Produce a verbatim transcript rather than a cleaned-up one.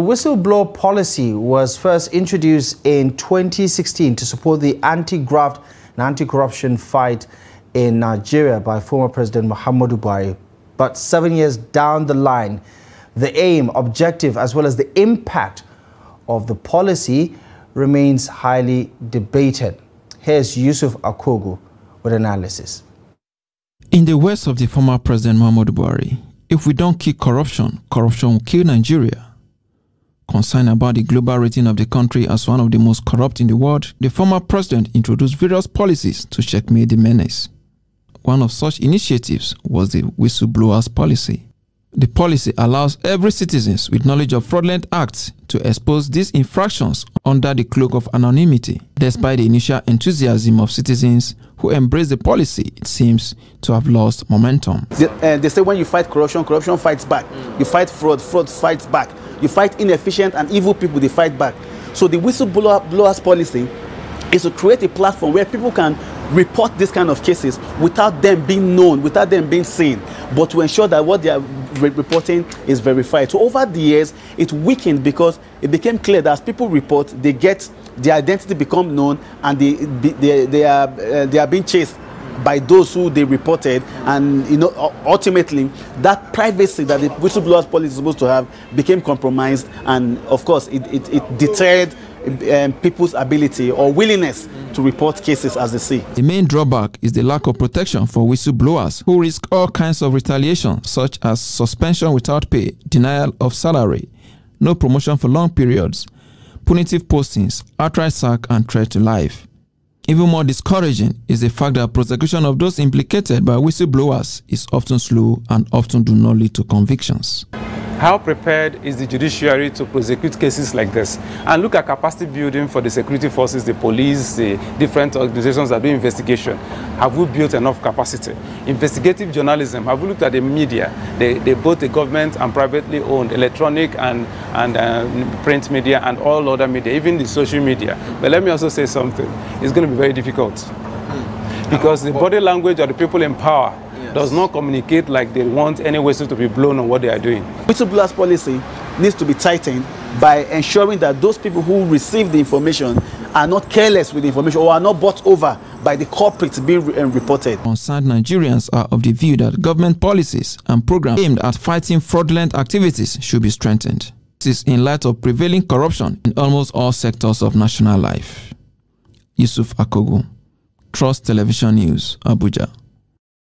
The whistleblower policy was first introduced in twenty sixteen to support the anti-graft and anti-corruption fight in Nigeria by former President Muhammadu Buhari. But seven years down the line, the aim, objective, as well as the impact of the policy remains highly debated. Here's Yusuf Akogu with analysis. In the words of the former President Muhammadu Buhari, if we don't kill corruption, corruption will kill Nigeria. Concerned about the global rating of the country as one of the most corrupt in the world, the former president introduced various policies to checkmate the menace. One of such initiatives was the whistleblowers policy. The policy allows every citizen with knowledge of fraudulent acts to expose these infractions under the cloak of anonymity. Despite the initial enthusiasm of citizens who embrace the policy, it seems to have lost momentum. They, uh, they say when you fight corruption, corruption fights back. You fight fraud, fraud fights back. You fight inefficient and evil people, they fight back. So the whistleblowers policy is to create a platform where people can report this kind of cases without them being known, without them being seen, but to ensure that what they are re reporting is verified. So over the years, it weakened because it became clear that as people report, they get their identity become known, and they they, they are uh, they are being chased by those who they reported, and you know ultimately that privacy that the whistleblowers policy is supposed to have became compromised, and of course it it, it deterred um, people's ability or willingness to report cases as they see. The main drawback is the lack of protection for whistleblowers who risk all kinds of retaliation, such as suspension without pay, denial of salary, no promotion for long periods, punitive postings, outright sack, and threat to life. Even more discouraging is the fact that prosecution of those implicated by whistleblowers is often slow and often do not lead to convictions. How prepared is the judiciary to prosecute cases like this? And look at capacity building for the security forces, the police, the different organizations that do investigation. Have we built enough capacity? Investigative journalism, have we looked at the media, the, the, both the government and privately owned, electronic and, and uh, print media and all other media, even the social media. But let me also say something. It's going to be very difficult because the body language of the people in power does not communicate like they want any whistle to be blown on what they are doing. Whistleblowers policy needs to be tightened by ensuring that those people who receive the information are not careless with the information or are not bought over by the culprits being re reported. Concerned Nigerians are of the view that government policies and programs aimed at fighting fraudulent activities should be strengthened. This is in light of prevailing corruption in almost all sectors of national life. Yusuf Akogu, Trust Television News, Abuja.